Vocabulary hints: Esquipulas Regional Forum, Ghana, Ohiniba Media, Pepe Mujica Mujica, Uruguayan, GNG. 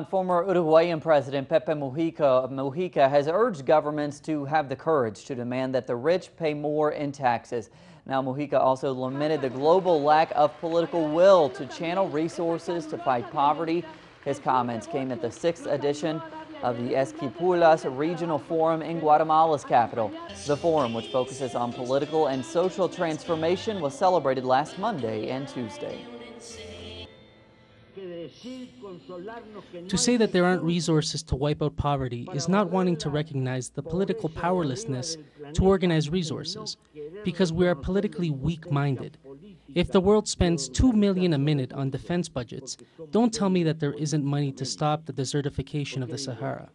And former Uruguayan President Pepe Mujica has urged governments to have the courage to demand that the rich pay more in taxes. Now, Mujica also lamented the global lack of political will to channel resources to fight poverty. His comments came at the 6th edition of the Esquipulas Regional Forum in Guatemala's capital. The forum, which focuses on political and social transformation, was celebrated last Monday and Tuesday. To say that there aren't resources to wipe out poverty is not wanting to recognize the political powerlessness to organize resources, because we are politically weak-minded. If the world spends $2 million a minute on defense budgets, don't tell me that there isn't money to stop the desertification of the Sahara.